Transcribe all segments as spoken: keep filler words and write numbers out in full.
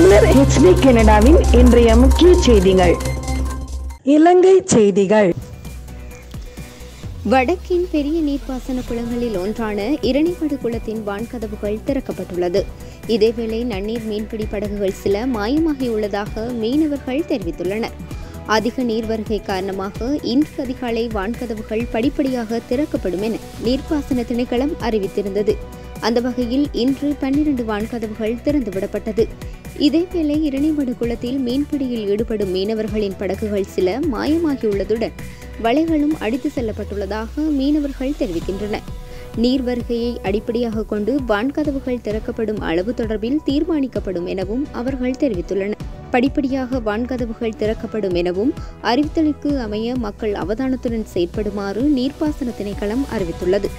தமிழர் எச்டி கனடாவின் இன்றைய முக்கிய செய்திகள். இலங்கை செய்திகள். வடக்கின் பெரிய நீர்ப்பாசன குளங்களில் ஒன்றான இரணைப்படு குளத்தின் வான்கதவுகள் திறக்கப்பட்டுள்ளது. இதேவேளை நன்னீர் மீன்பிடி படகுகள் சில மாயமாகியுள்ளதாக மீனவர்கள் தெரிவித்துள்ளனர். அதிக நீர்வருகை காரணமாக இன்று அதிகாலை வான்கதவுகள் படிப்படியாக திறக்கப்படும் என நீர்ப்பாசன திணைக்களம் அறிவித்திருந்தது. அந்த வகையில் இன்று பன்னிரண்டு வான்கதவுகள் திறந்துவிடப்பட்டது. இதேவேளை இரணைமடு குளத்தில் மீன்பிடியில் ஈடுபடும் மீனவர்களின் படகுகள் சில மாயமாகியுள்ளதுடன் வலைகளும் அடித்து செல்லப்பட்டுள்ளதாக மீனவர்கள் தெரிவிக்கின்றனர். நீர் வருகையை அடிப்படையாக கொண்டு வான்கதவுகள் திறக்கப்படும் அளவு தொடர்பில் தீர்மானிக்கப்படும் எனவும் அவர்கள் தெரிவித்துள்ளனர். படிப்படியாக வான்கதவுகள் திறக்கப்படும் எனவும் அறிவித்தலுக்கு அமைய மக்கள் அவதானத்துடன் செயற்படுமாறு நீர்ப்பாசன திணைக்களம் அறிவித்துள்ளது.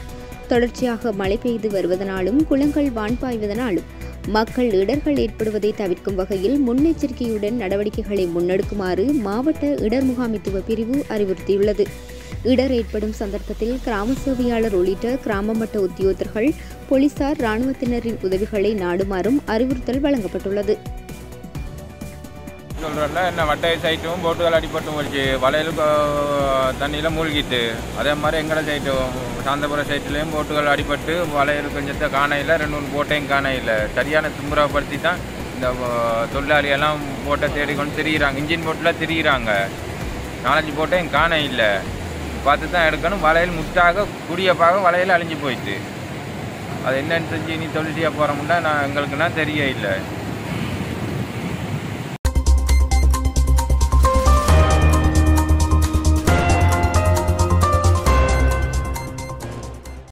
தொடர்ச்சியாக மழை பெய்து வருவதனாலும் குளங்கள் வான்பாய்வதனாலும் மக்கள் இடர்கள் ஏற்படுவதை தவிர்க்கும் வகையில் முன்னெச்சரிக்கையுடன் நடவடிக்கைகளை முன்னெடுக்குமாறு மாவட்ட இடர் முகாமித்துவ பிரிவு அறிவுறுத்தியுள்ளது. இடர் ஏற்படும் சந்தர்ப்பத்தில் கிராம சேவையாளர் உள்ளிட்ட கிராம மட்ட உத்தியோகர்கள், போலீசார், இராணுவத்தினரின் உதவிகளை நாடுமாறும் அறிவுறுத்தல் வழங்கப்பட்டுள்ளது. சொல்கிறல்ல என்ன வட்டையை சைட்டும் போட்டுகள் அடிப்பட்டும் போச்சு, வலையில் தண்ணியில் மூழ்கிட்டு. அதே மாதிரி எங்களை சைட்டும் சாந்தபுரம் சைட்லேயும் போட்டுகள் அடிப்பட்டு வலையில் கொஞ்சத்தை காணையில் ரெண்டு மூணு போட்டையும் காணையில் சரியான தும்புறப்படுத்தி தான் இந்த தொழிலாளியெல்லாம் போட்டை தேடிக்கொண்டு திரிகிறாங்க. இன்ஜின் போட்டெலாம் திரிகிறாங்க. நாலஞ்சு போட்டையும் காணையில் பார்த்து தான் எடுக்கணும். வலையில் முட்டாக குடியப்பாக வலையில் அழிஞ்சு போயிட்டு அது என்னென்னு செஞ்சு இனி தொழிலியாக போகிறோம்னா நான் எங்களுக்குன்னா தெரிய இல்லை.